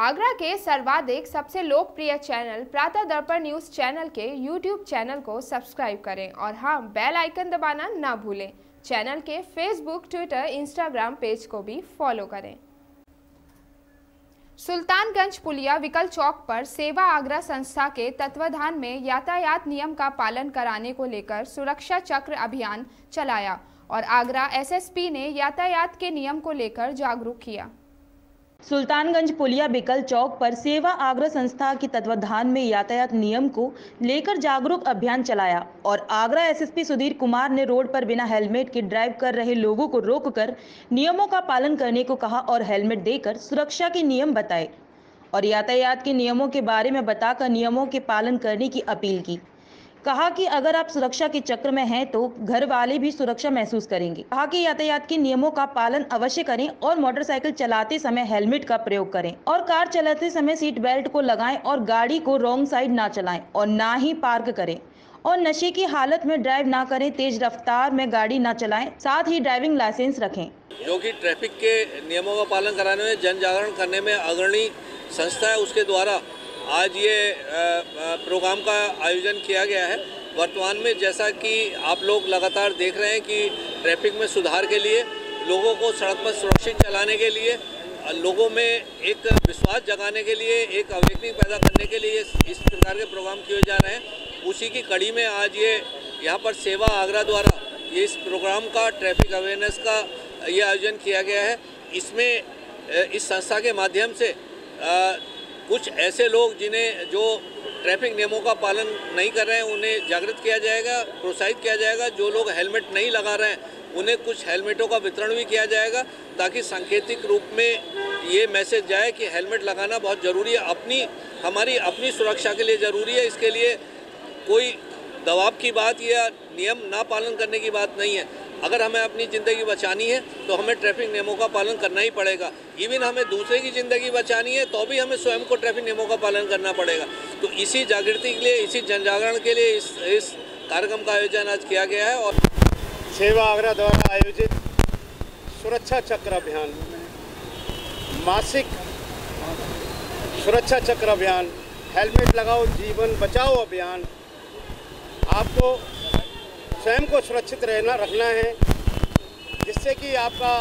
आगरा के सर्वाधिक सबसे लोकप्रिय channel Pratah Darpan news channel के YouTube चैनल को सब्सक्राइब करें और हाँ, बेल आइकन दबाना ना भूलें। चैनल के Facebook, Twitter, Instagram पेज को भी फॉलो करें। सुल्तानगंज पुलिया विकल चौक पर सेवा आगरा संस्था के तत्वाधान में यातायात नियम का पालन कराने को लेकर सुरक्षा चक्र अभियान चलाया और आगरा SSP ने यातायात के नियम को लेकर जागरूक किया। सुल्तानगंज पुलिया बिकल चौक पर सेवा आगरा संस्था के तत्वाधान में यातायात नियम को लेकर जागरूक अभियान चलाया और आगरा SSP सुधीर कुमार ने रोड पर बिना हेलमेट के ड्राइव कर रहे लोगों को रोककर नियमों का पालन करने को कहा और हेलमेट देकर सुरक्षा के नियम बताए और यातायात के नियमों के बारे में बताकर नियमों के पालन करने की अपील की। कहा कि अगर आप सुरक्षा के चक्र में हैं तो घर वाले भी सुरक्षा महसूस करेंगे। कहा कि यातायात के नियमों का पालन अवश्य करें और मोटरसाइकिल चलाते समय हेलमेट का प्रयोग करें और कार चलाते समय सीट बेल्ट को लगाएं और गाड़ी को रॉन्ग साइड ना चलाएं और ना ही पार्क करें और नशे की हालत में ड्राइव ना करें, तेज रफ्तार में गाड़ी ना चलाएं, साथ ही ड्राइविंग लाइसेंस रखें। जो कि ट्रैफिक के नियमों का पालन कराने में, जन जागरण करने में अग्रणी संस्था है, उसके द्वारा आज ये प्रोग्राम का आयोजन किया गया है। वर्तमान में जैसा कि आप लोग लगातार देख रहे हैं कि ट्रैफिक में सुधार के लिए, लोगों को सड़क पर सुरक्षित चलाने के लिए, लोगों में एक विश्वास जगाने के लिए, एक अवेकनिंग पैदा करने के लिए इस प्रकार के प्रोग्राम किए जा रहे हैं। उसी की कड़ी में आज ये यहाँ पर सेवा आगरा द्वारा ये इस प्रोग्राम का, ट्रैफिक अवेयरनेस का ये आयोजन किया गया है। इसमें इस संस्था के माध्यम से कुछ ऐसे लोग जिन्हें, जो ट्रैफिक नियमों का पालन नहीं कर रहे हैं, उन्हें जागृत किया जाएगा, प्रोत्साहित किया जाएगा। जो लोग हेलमेट नहीं लगा रहे हैं उन्हें कुछ हेलमेटों का वितरण भी किया जाएगा ताकि सांकेतिक रूप में ये मैसेज जाए कि हेलमेट लगाना बहुत ज़रूरी है, अपनी, हमारी अपनी सुरक्षा के लिए ज़रूरी है। इसके लिए कोई दबाव की बात या नियम ना पालन करने की बात नहीं है। अगर हमें अपनी ज़िंदगी बचानी है तो हमें ट्रैफिक नियमों का पालन करना ही पड़ेगा। इवन हमें दूसरे की ज़िंदगी बचानी है तो भी हमें स्वयं को ट्रैफिक नियमों का पालन करना पड़ेगा। तो इसी जागृति के लिए, इसी जनजागरण के लिए इस कार्यक्रम का आयोजन आज किया गया है। और सेवा आगरा द्वारा आयोजित सुरक्षा चक्र अभियान, मासिक सुरक्षा चक्र अभियान, हेलमेट लगाओ जीवन बचाओ अभियान, आपको स्वयं को सुरक्षित रखना है, जिससे कि आपका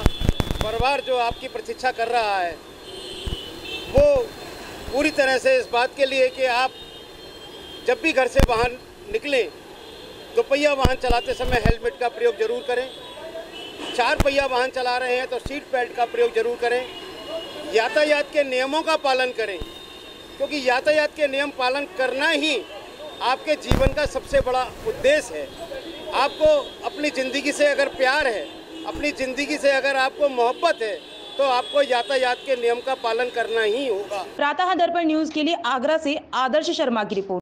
परिवार जो आपकी प्रतीक्षा कर रहा है वो पूरी तरह से इस बात के लिए कि आप जब भी घर से बाहर निकलें, दोपहिया वाहन चलाते समय हेलमेट का प्रयोग जरूर करें। चार पहिया वाहन चला रहे हैं तो सीट बेल्ट का प्रयोग जरूर करें। यातायात के नियमों का पालन करें, क्योंकि यातायात के नियम पालन करना ही आपके जीवन का सबसे बड़ा उद्देश्य है। आपको अपनी ज़िंदगी से अगर प्यार है, अपनी ज़िंदगी से अगर आपको मोहब्बत है, तो आपको यातायात के नियम का पालन करना ही होगा। प्रातः दर्पण न्यूज़ के लिए आगरा से आदर्श शर्मा की रिपोर्ट।